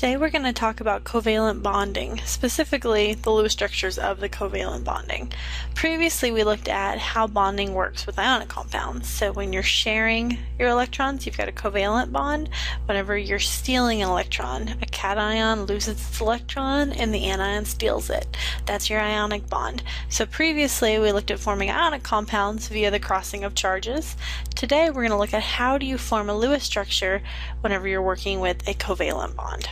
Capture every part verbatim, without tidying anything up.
today we're going to talk about covalent bonding, specifically the Lewis structures of the covalent bonding. Previously we looked at how bonding works with ionic compounds. So when you're sharing your electrons, you've got a covalent bond. Whenever you're stealing an electron, a cation loses its electron and the anion steals it. That's your ionic bond. So previously we looked at forming ionic compounds via the crossing of charges. Today we're going to look at how do you form a Lewis structure whenever you're working with a covalent bond.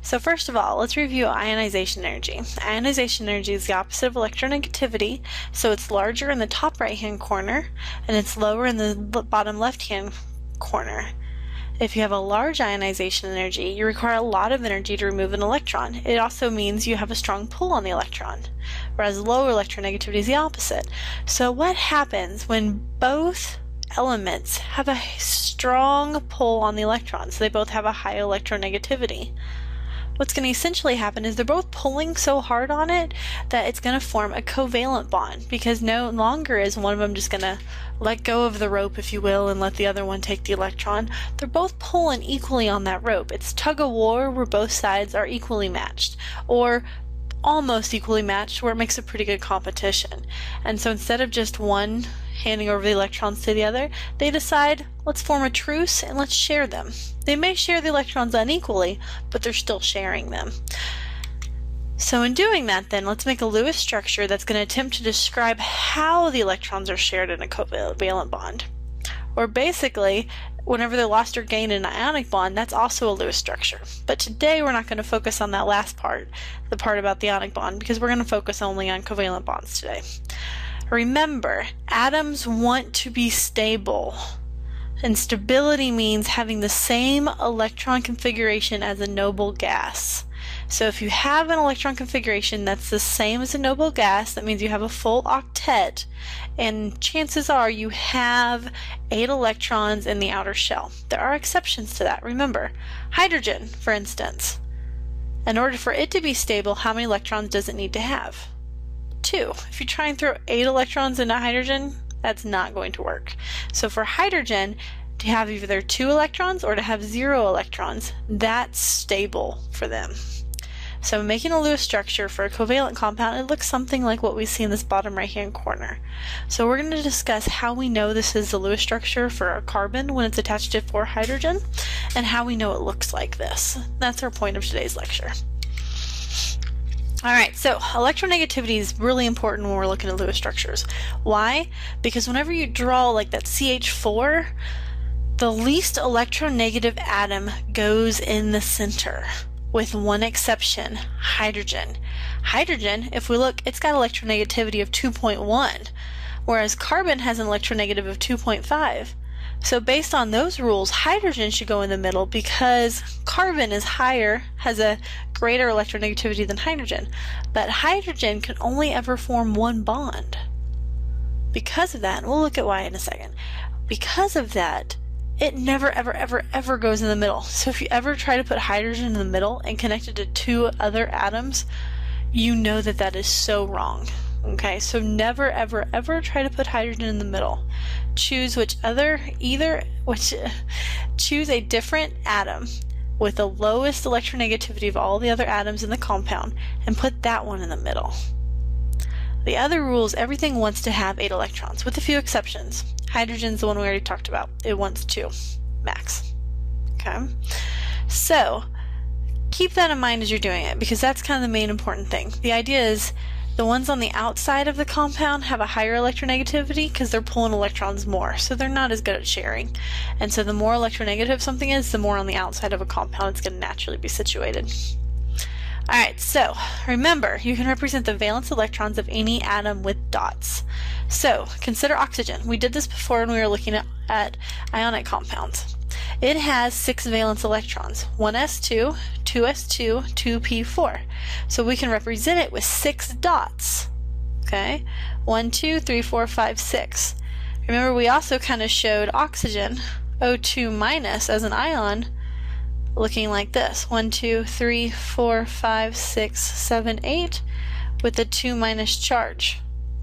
So first of all, let's review ionization energy. Ionization energy is the opposite of electronegativity, so it's larger in the top right hand corner and it's lower in the bottom left hand corner. If you have a large ionization energy, you require a lot of energy to remove an electron. It also means you have a strong pull on the electron, whereas lower electronegativity is the opposite. So what happens when both elements have a strong pull on the electron, so they both have a high electronegativity? What's going to essentially happen is they're both pulling so hard on it that it's going to form a covalent bond, because no longer is one of them just going to let go of the rope, if you will, and let the other one take the electron. They're both pulling equally on that rope. It's tug of war where both sides are equally matched, or almost equally matched, where it makes a pretty good competition. And so instead of just one handing over the electrons to the other, they decide, let's form a truce and let's share them. They may share the electrons unequally, but they're still sharing them. So in doing that, then, let's make a Lewis structure that's going to attempt to describe how the electrons are shared in a covalent bond. Or basically, whenever they're lost or gained in an ionic bond, that's also a Lewis structure. But today we're not going to focus on that last part, the part about the ionic bond, because we're going to focus only on covalent bonds today. Remember, atoms want to be stable, and stability means having the same electron configuration as a noble gas. So if you have an electron configuration that's the same as a noble gas, that means you have a full octet, and chances are you have eight electrons in the outer shell. There are exceptions to that. Remember, hydrogen, for instance. In order for it to be stable, how many electrons does it need to have? Two. If you try and throw eight electrons into hydrogen, that's not going to work. So for hydrogen, to have either two electrons or to have zero electrons, that's stable for them. So making a Lewis structure for a covalent compound, it looks something like what we see in this bottom right hand corner. So we're going to discuss how we know this is the Lewis structure for a carbon when it's attached to four hydrogen, and how we know it looks like this. That's our point of today's lecture. Alright, so electronegativity is really important when we're looking at Lewis structures. Why? Because whenever you draw like that C H four, the least electronegative atom goes in the center, with one exception, hydrogen. Hydrogen, if we look, it's got electronegativity of two point one, whereas carbon has an electronegative of two point five. So based on those rules, hydrogen should go in the middle because carbon is higher, has a greater electronegativity than hydrogen. But hydrogen can only ever form one bond. Because of that, and we'll look at why in a second, because of that, it never ever ever ever goes in the middle. So if you ever try to put hydrogen in the middle and connect it to two other atoms, you know that that is so wrong. Okay, so never ever ever try to put hydrogen in the middle. Choose which other either which choose a different atom with the lowest electronegativity of all the other atoms in the compound and put that one in the middle. The other rule is everything wants to have eight electrons, with a few exceptions. Hydrogen's the one we already talked about. It wants two, max. Okay, so keep that in mind as you're doing it, because that's kind of the main important thing. The idea is the ones on the outside of the compound have a higher electronegativity because they're pulling electrons more, so they're not as good at sharing. And so the more electronegative something is, the more on the outside of a compound it's going to naturally be situated. Alright, so remember, you can represent the valence electrons of any atom with dots. So consider oxygen. We did this before when we were looking at, at ionic compounds. It has six valence electrons, one s two, two s two, two p four. So we can represent it with six dots. Okay, one, two, three, four, five, six. Remember, we also kind of showed oxygen, O two minus, as an ion, looking like this, one, two, three, four, five, six, seven, eight, with the two minus charge.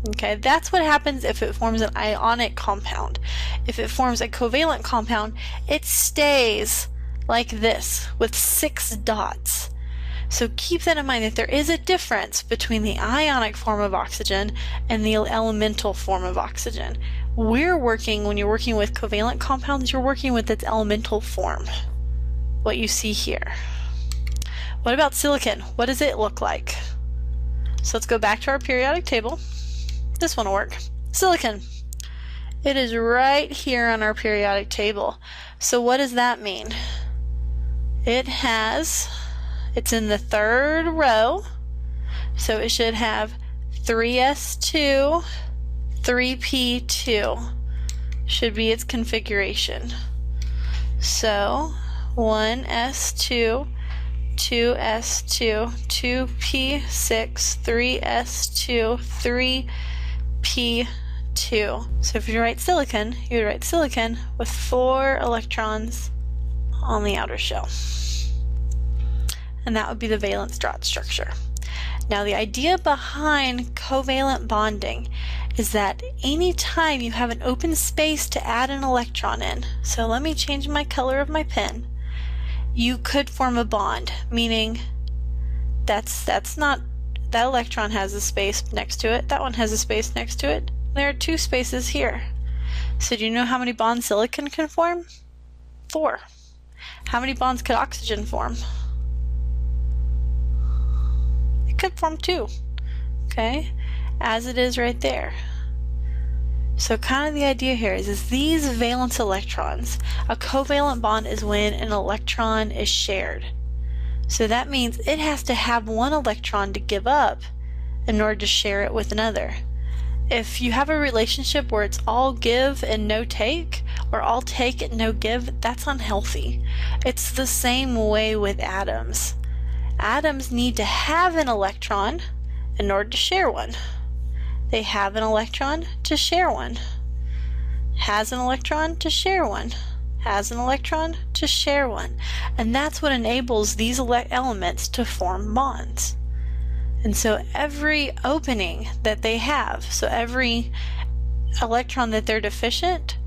Okay, that's what happens if it forms an ionic compound. If it forms a covalent compound, it stays like this with six dots. So keep that in mind, that there is a difference between the ionic form of oxygen and the elemental form of oxygen. We're working, when you're working with covalent compounds, you're working with its elemental form, what you see here. What about silicon? What does it look like? So let's go back to our periodic table. This one will work. Silicon. It is right here on our periodic table. So what does that mean? It has, it's in the third row, so it should have three S two, three P two should be its configuration. So one S two, two S two, two P six, three S two, three P two. So if you write silicon, you would write silicon with four electrons on the outer shell. And that would be the valence draught structure. Now the idea behind covalent bonding is that any time you have an open space to add an electron in, so let me change my color of my pen, you could form a bond, meaning that's that's not, that electron has a space next to it, that one has a space next to it, there are two spaces here. So do you know how many bonds silicon can form? Four. How many bonds could oxygen form? It could form two, okay, as it is right there. So kind of the idea here is, is these valence electrons, a covalent bond is when an electron is shared. So that means it has to have one electron to give up in order to share it with another. If you have a relationship where it's all give and no take, or all take and no give, that's unhealthy. It's the same way with atoms. Atoms need to have an electron in order to share one. They have an electron to share one. Has an electron to share one. Has an electron to share one. And that's what enables these elements to form bonds. And so every opening that they have, so every electron that they're deficient,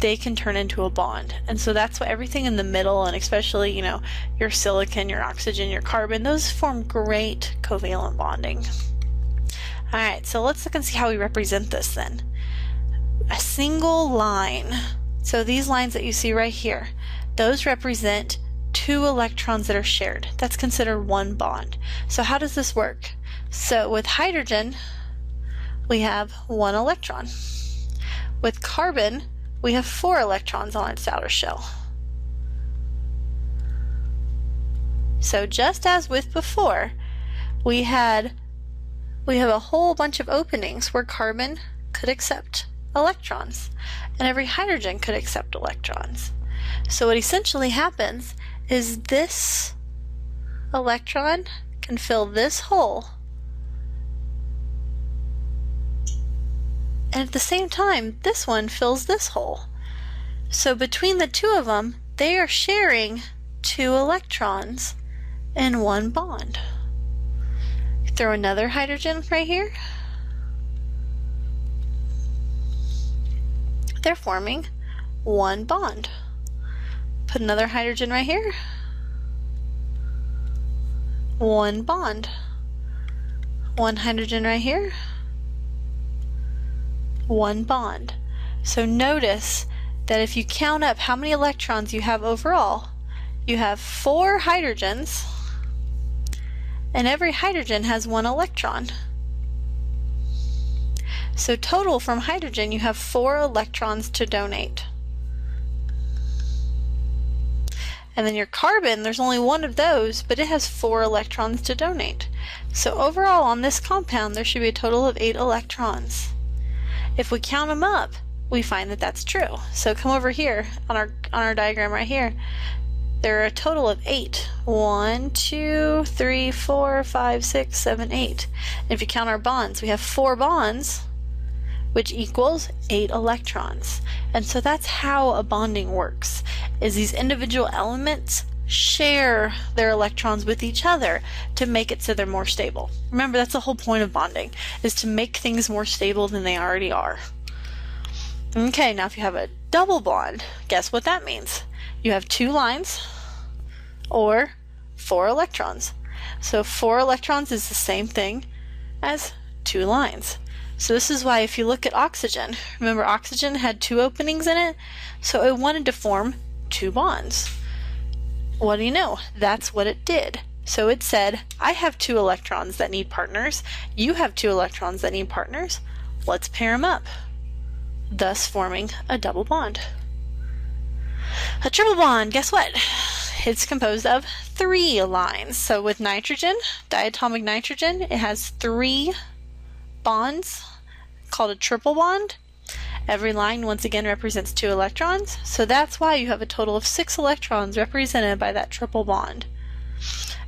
they can turn into a bond. And so that's what everything in the middle, and especially, you know, your silicon, your oxygen, your carbon, those form great covalent bonding. All right, so let's look and see how we represent this then. A single line. So these lines that you see right here, those represent two electrons that are shared. That's considered one bond. So how does this work? So with hydrogen, we have one electron. With carbon, we have four electrons on its outer shell. So just as with before, we had, we have a whole bunch of openings where carbon could accept electrons, and every hydrogen could accept electrons. So what essentially happens is this electron can fill this hole, and at the same time this one fills this hole. So between the two of them, they are sharing two electrons in one bond. Throw another hydrogen right here, they're forming one bond. Put another hydrogen right here, one bond. One hydrogen right here, one bond. So notice that if you count up how many electrons you have overall, you have four hydrogens, and every hydrogen has one electron. So total from hydrogen, you have four electrons to donate. And then your carbon, there's only one of those, but it has four electrons to donate. So overall on this compound, there should be a total of eight electrons. If we count them up, we find that that's true. So come over here on our, on our diagram right here. There are a total of eight. One, two, three, four, five, six, seven, eight. And if you count our bonds, we have four bonds, which equals eight electrons. And so that's how a bonding works, is these individual elements share their electrons with each other to make it so they're more stable. Remember, that's the whole point of bonding, is to make things more stable than they already are. Okay, now if you have a double bond, guess what that means? You have two lines, or four electrons. So four electrons is the same thing as two lines. So this is why if you look at oxygen, remember oxygen had two openings in it, so it wanted to form two bonds. What do you know? That's what it did. So it said, I have two electrons that need partners, you have two electrons that need partners, let's pair them up, thus forming a double bond. A triple bond, guess what? It's composed of three lines. So with nitrogen, diatomic nitrogen, it has three bonds called a triple bond. Every line once again represents two electrons, so that's why you have a total of six electrons represented by that triple bond.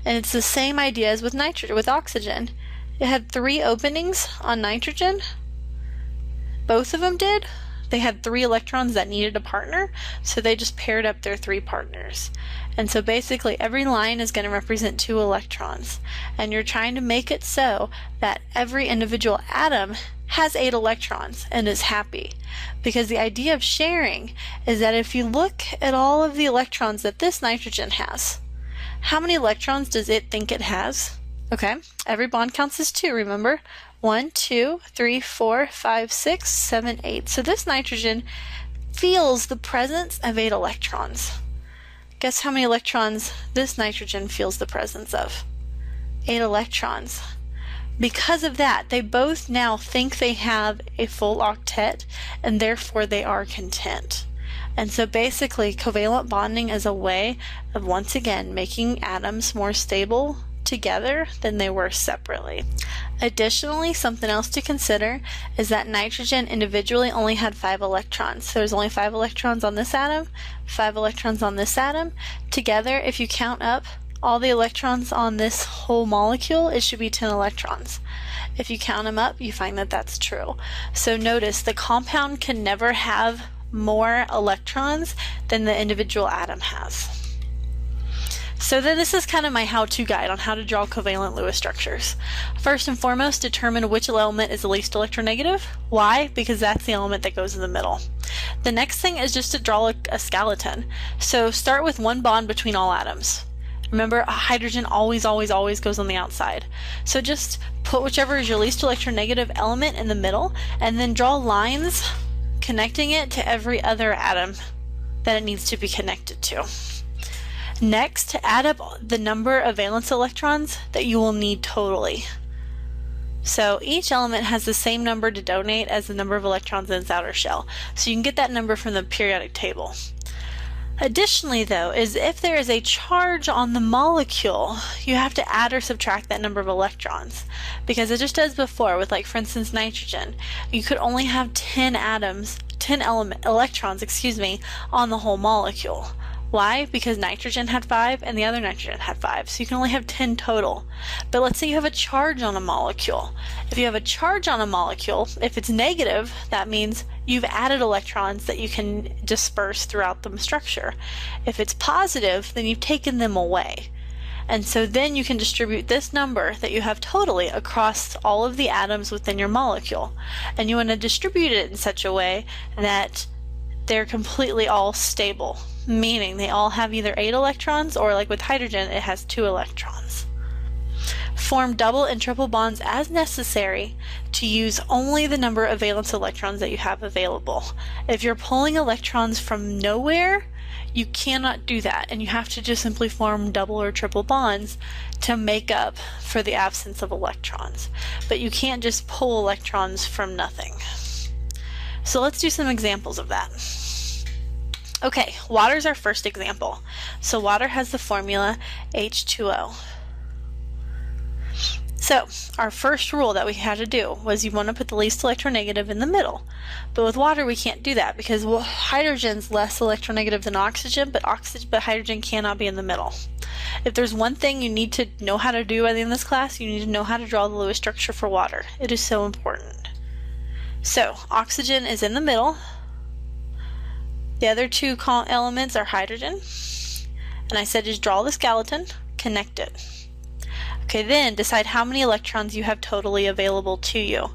And it's the same idea as with nitrogen, with oxygen. It had three openings on nitrogen. Both of them did. They had three electrons that needed a partner, so they just paired up their three partners. And so basically every line is going to represent two electrons. And you're trying to make it so that every individual atom has eight electrons and is happy. Because the idea of sharing is that if you look at all of the electrons that this nitrogen has, how many electrons does it think it has? Okay, every bond counts as two, remember? One, two, three, four, five, six, seven, eight. So this nitrogen feels the presence of eight electrons. Guess how many electrons this nitrogen feels the presence of? Eight electrons. Because of that, they both now think they have a full octet, and therefore they are content. And so basically, covalent bonding is a way of, once again, making atoms more stable together than they were separately. Additionally, something else to consider is that nitrogen individually only had five electrons. So there's only five electrons on this atom, five electrons on this atom. Together, if you count up all the electrons on this whole molecule, it should be ten electrons. If you count them up, you find that that's true. So notice the compound can never have more electrons than the individual atom has. So then this is kind of my how-to guide on how to draw covalent Lewis structures. First and foremost, determine which element is the least electronegative. Why? Because that's the element that goes in the middle. The next thing is just to draw a, a skeleton. So start with one bond between all atoms. Remember, hydrogen always, always, always goes on the outside. So just put whichever is your least electronegative element in the middle, and then draw lines connecting it to every other atom that it needs to be connected to. Next, add up the number of valence electrons that you will need totally. So each element has the same number to donate as the number of electrons in its outer shell. So you can get that number from the periodic table. Additionally though, is if there is a charge on the molecule, you have to add or subtract that number of electrons. Because it just as before with, like, for instance, nitrogen, you could only have ten atoms, ten element, electrons, excuse me, on the whole molecule. Why? Because nitrogen had five and the other nitrogen had five, so you can only have ten total. But let's say you have a charge on a molecule. If you have a charge on a molecule, if it's negative, that means you've added electrons that you can disperse throughout the structure. If it's positive, then you've taken them away. And so then you can distribute this number that you have totally across all of the atoms within your molecule. And you want to distribute it in such a way that they're completely all stable, meaning they all have either eight electrons, or like with hydrogen, it has two electrons. Form double and triple bonds as necessary to use only the number of valence electrons that you have available. If you're pulling electrons from nowhere, you cannot do that, and you have to just simply form double or triple bonds to make up for the absence of electrons. But you can't just pull electrons from nothing. So let's do some examples of that. Okay, water is our first example. So water has the formula H two O. So our first rule that we had to do was you want to put the least electronegative in the middle. But with water we can't do that because, well, hydrogen's less electronegative than oxygen, but oxygen, but hydrogen cannot be in the middle. If there's one thing you need to know how to do by the end of this class, you need to know how to draw the Lewis structure for water. It is so important. So oxygen is in the middle. The other two elements are hydrogen, and I said just draw the skeleton, connect it. Okay, then decide how many electrons you have totally available to you.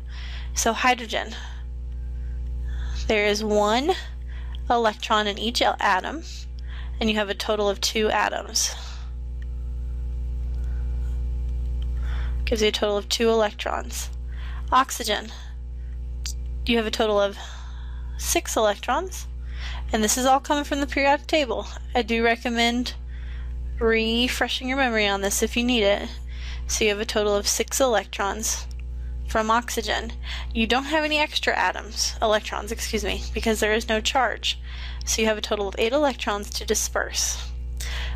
So hydrogen, there is one electron in each atom, and you have a total of two atoms. gives you a total of two electrons. Oxygen, you have a total of six electrons, and this is all coming from the periodic table. I do recommend refreshing your memory on this if you need it. So you have a total of six electrons from oxygen. You don't have any extra atoms, electrons, excuse me, because there is no charge. So you have a total of eight electrons to disperse.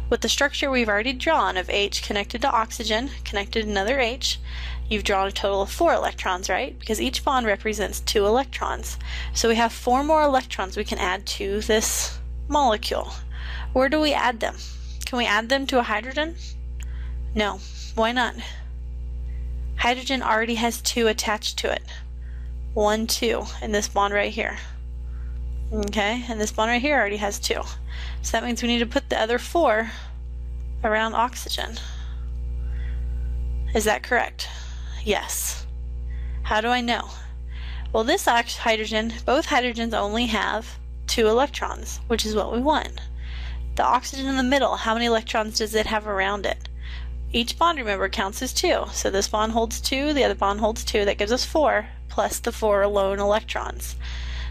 With the structure we've already drawn of H connected to oxygen, connected to another H, you've drawn a total of four electrons, right? Because each bond represents two electrons. So we have four more electrons we can add to this molecule. Where do we add them? Can we add them to a hydrogen? No. Why not? Hydrogen already has two attached to it. One, two, and this bond right here. Okay, and this bond right here already has two. So that means we need to put the other four around oxygen. Is that correct? Yes. How do I know? Well, this hydrogen, both hydrogens only have two electrons, which is what we want. The oxygen in the middle, how many electrons does it have around it? Each bond, remember, counts as two. So this bond holds two, the other bond holds two. That gives us four, plus the four lone electrons.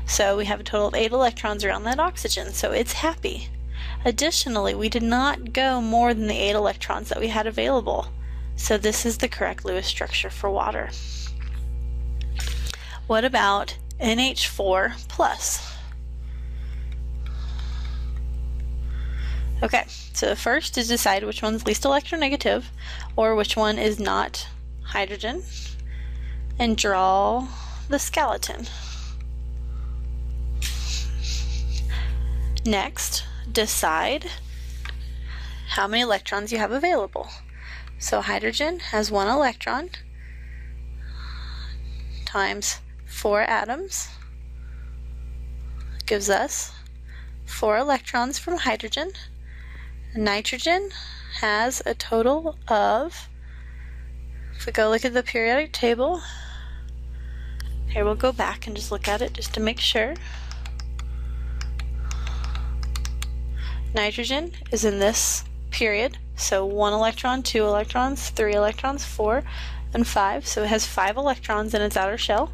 So we have a total of eight electrons around that oxygen, so it's happy. Additionally, we did not go more than the eight electrons that we had available. So this is the correct Lewis structure for water. What about N H four plus? Okay, so first is decide which one's least electronegative, or which one is not hydrogen, and draw the skeleton. Next, decide how many electrons you have available. So hydrogen has one electron times four atoms gives us four electrons from hydrogen. Nitrogen has a total of, if we go look at the periodic table, here we'll go back and just look at it just to make sure. Nitrogen is in this period, so one electron, two electrons, three electrons, four, and five. So it has five electrons in its outer shell.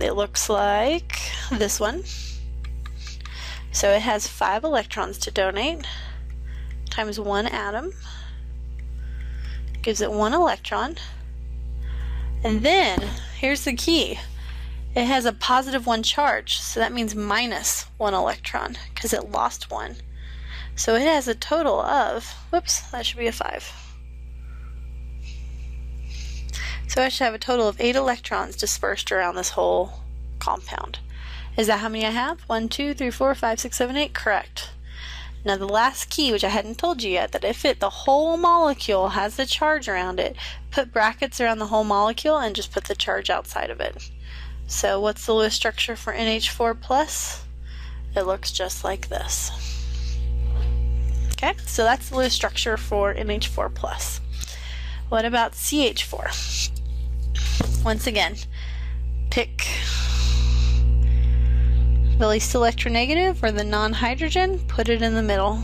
It looks like this one. So it has five electrons to donate. Times one atom gives it one electron, and then here's the key, it has a positive one charge, so that means minus one electron because it lost one, so it has a total of, whoops, that should be a five, so I should have a total of eight electrons dispersed around this whole compound. Is that how many I have? One, two, three, four, five, six, seven, eight. Correct. Now the last key, which I hadn't told you yet, that if it, the whole molecule has the charge around it, put brackets around the whole molecule and just put the charge outside of it. So what's the Lewis structure for N H four plus? It looks just like this. Okay, so that's the Lewis structure for N H four plus. What about C H four? Once again, pick the least electronegative or the non-hydrogen, put it in the middle.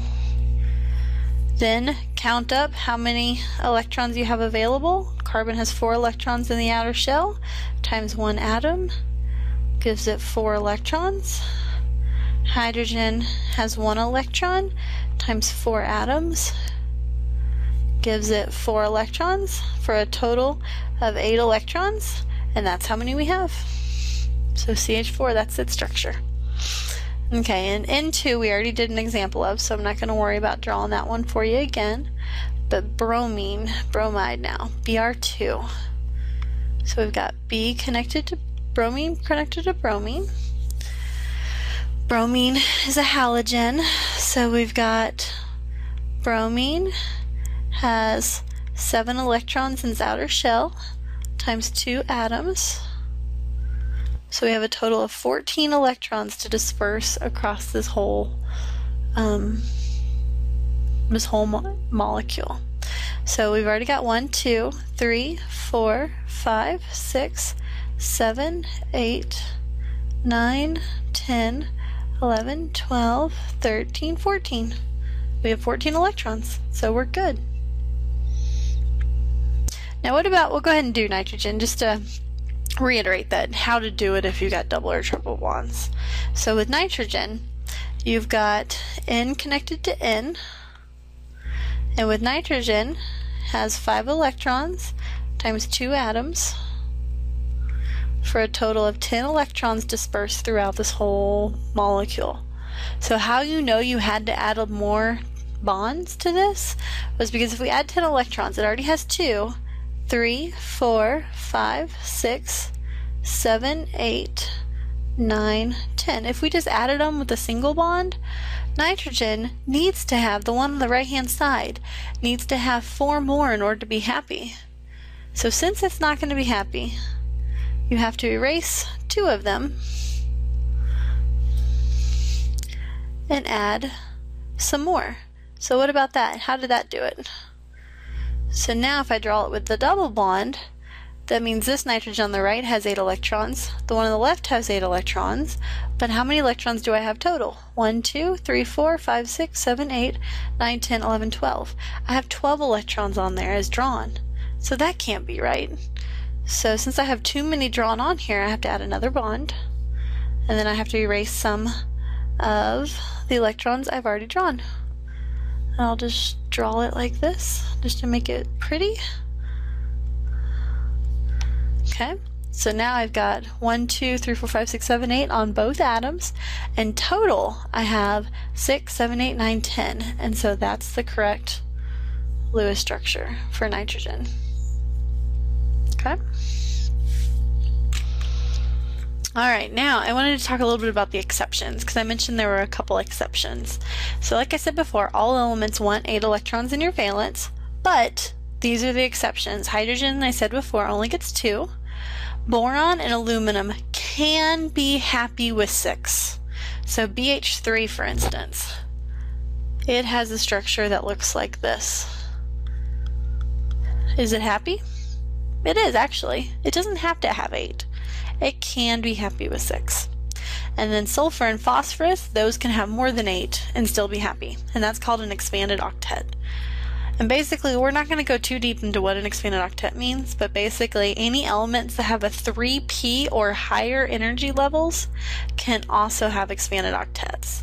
Then count up how many electrons you have available. Carbon has four electrons in the outer shell, times one atom gives it four electrons. Hydrogen has one electron times four atoms gives it four electrons, for a total of eight electrons, and that's how many we have. So C H four, that's its structure. Okay, and N two we already did an example of, so I'm not going to worry about drawing that one for you again. But bromine, bromide now, B R two. So we've got B connected to bromine, connected to bromine. Bromine is a halogen, so we've got bromine has seven electrons in its outer shell times two atoms. So we have a total of fourteen electrons to disperse across this whole um, this whole mo molecule. So we've already got one, two, three, four, five, six, seven, eight, nine, ten, eleven, twelve, thirteen, fourteen. We have fourteen electrons, so we're good. Now what about, we'll go ahead and do nitrogen just to reiterate that, how to do it if you got double or triple bonds. So with nitrogen, you've got N connected to N, and with nitrogen has five electrons times two atoms for a total of ten electrons dispersed throughout this whole molecule. So how you know you had to add more bonds to this was because if we add ten electrons, it already has two, three, four, five, six, seven, eight, nine, ten. If we just added them with a single bond, nitrogen needs to have, the one on the right hand side, needs to have four more in order to be happy. So since it's not going to be happy, you have to erase two of them and add some more. So what about that? How did that do it? So now if I draw it with the double bond, that means this nitrogen on the right has eight electrons, the one on the left has eight electrons, but how many electrons do I have total? one, two, three, four, five, six, seven, eight, nine, ten, eleven, twelve. I have twelve electrons on there as drawn, so that can't be right. So since I have too many drawn on here, I have to add another bond, and then I have to erase some of the electrons I've already drawn. And I'll just draw it like this, just to make it pretty. Okay, so now I've got one, two, three, four, five, six, seven, eight on both atoms, and total I have six, seven, eight, nine, ten, and so that's the correct Lewis structure for nitrogen. Okay. All right, now I wanted to talk a little bit about the exceptions, because I mentioned there were a couple exceptions. So like I said before, all elements want eight electrons in your valence, but these are the exceptions. Hydrogen, I said before, only gets two. Boron and aluminum can be happy with six. So B H three, for instance, it has a structure that looks like this. Is it happy? It is, actually. It doesn't have to have eight. It can be happy with six. And then sulfur and phosphorus, those can have more than eight and still be happy. And that's called an expanded octet. And basically, we're not going to go too deep into what an expanded octet means, but basically any elements that have a three P or higher energy levels can also have expanded octets.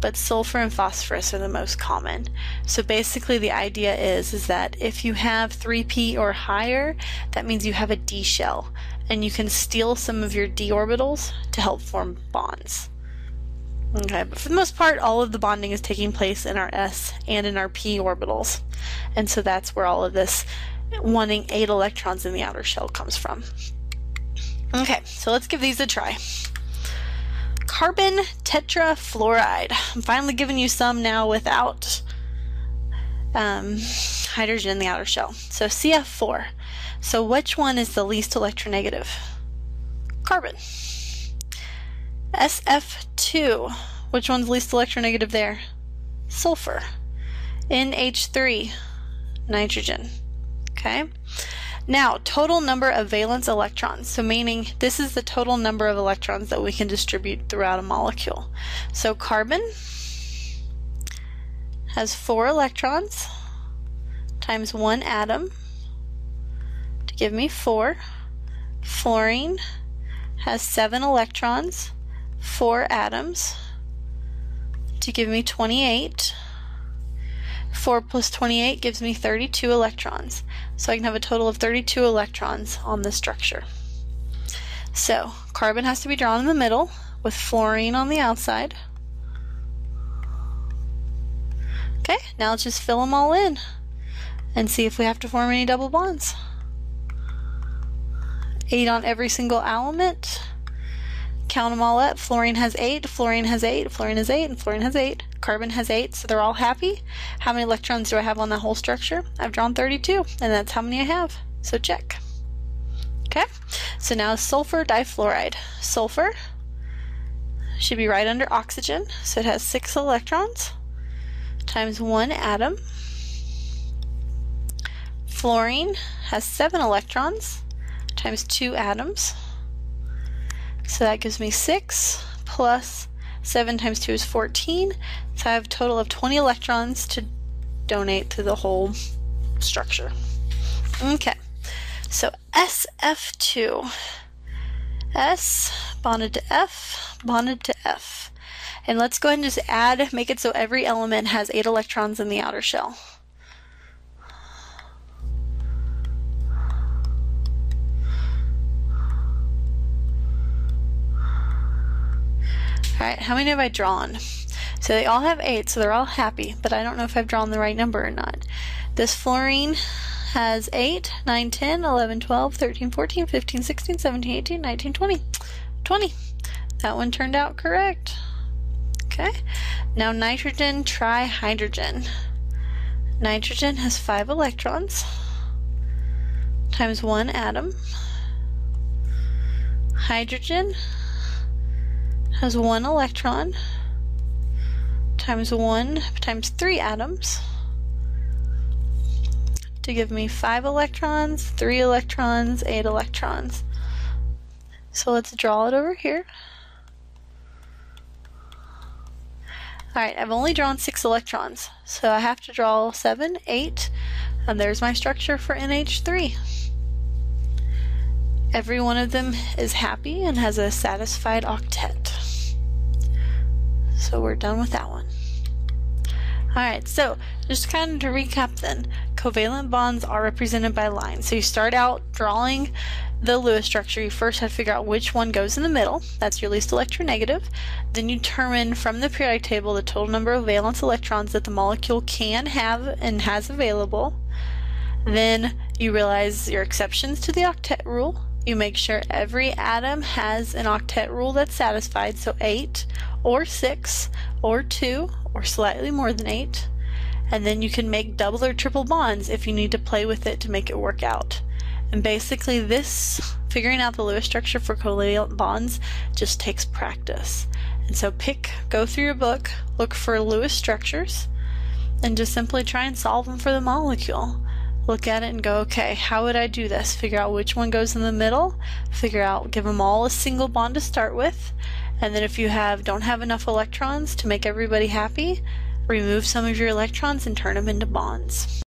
But sulfur and phosphorus are the most common. So basically the idea is, is that if you have three P or higher, that means you have a D shell, and you can steal some of your D orbitals to help form bonds. Okay, but for the most part, all of the bonding is taking place in our S and in our P orbitals. And so that's where all of this wanting eight electrons in the outer shell comes from. Okay, so let's give these a try. Carbon tetrafluoride. I'm finally giving you some now without um, hydrogen in the outer shell. So C F four. So which one is the least electronegative? Carbon. S F two, which one's least electronegative there? Sulfur. N H three, nitrogen. Okay. Now, total number of valence electrons, so meaning this is the total number of electrons that we can distribute throughout a molecule. So carbon has four electrons times one atom to give me four. Fluorine has seven electrons, four atoms to give me twenty-eight. four plus twenty-eight gives me thirty-two electrons. So I can have a total of thirty-two electrons on this structure. So carbon has to be drawn in the middle with fluorine on the outside. Okay, now let's just fill them all in and see if we have to form any double bonds. eight on every single element. Count them all up. Fluorine has eight, fluorine has eight, fluorine has eight, and fluorine has eight. Carbon has eight, so they're all happy. How many electrons do I have on that whole structure? I've drawn thirty-two, and that's how many I have. So check. Okay, so now sulfur difluoride. Sulfur should be right under oxygen, so it has six electrons times one atom. Fluorine has seven electrons times two atoms. So that gives me six plus seven times two is fourteen. So I have a total of twenty electrons to donate to the whole structure. Okay, So S F two, S bonded to F, bonded to F. And let's go ahead and just add, make it so every element has eight electrons in the outer shell. All right, how many have I drawn? So they all have eight, so they're all happy, but I don't know if I've drawn the right number or not. This fluorine has eight, nine, ten, eleven, twelve, thirteen, fourteen, fifteen, sixteen, seventeen, eighteen, nineteen, twenty. twenty. That one turned out correct. Okay, now nitrogen, trihydrogen. Nitrogen has five electrons times one atom. Hydrogen has one electron times one times three atoms to give me five electrons, three electrons, eight electrons. So let's draw it over here. Alright, I've only drawn six electrons, so I have to draw seven, eight, and there's my structure for N H three. Every one of them is happy and has a satisfied octet. So we're done with that one. Alright, so just kind of to recap then, covalent bonds are represented by lines. So you start out drawing the Lewis structure, you first have to figure out which one goes in the middle, that's your least electronegative. Then you determine from the periodic table the total number of valence electrons that the molecule can have and has available. Then you realize your exceptions to the octet rule. You make sure every atom has an octet rule that's satisfied, so eight or six or two or slightly more than eight. And then you can make double or triple bonds if you need to play with it to make it work out. And basically this, figuring out the Lewis structure for covalent bonds, just takes practice. And so pick, go through your book, look for Lewis structures, and just simply try and solve them for the molecule. Look at it and go, okay, how would I do this? Figure out which one goes in the middle, figure out, give them all a single bond to start with, and then if you have don't have enough electrons to make everybody happy, remove some of your electrons and turn them into bonds.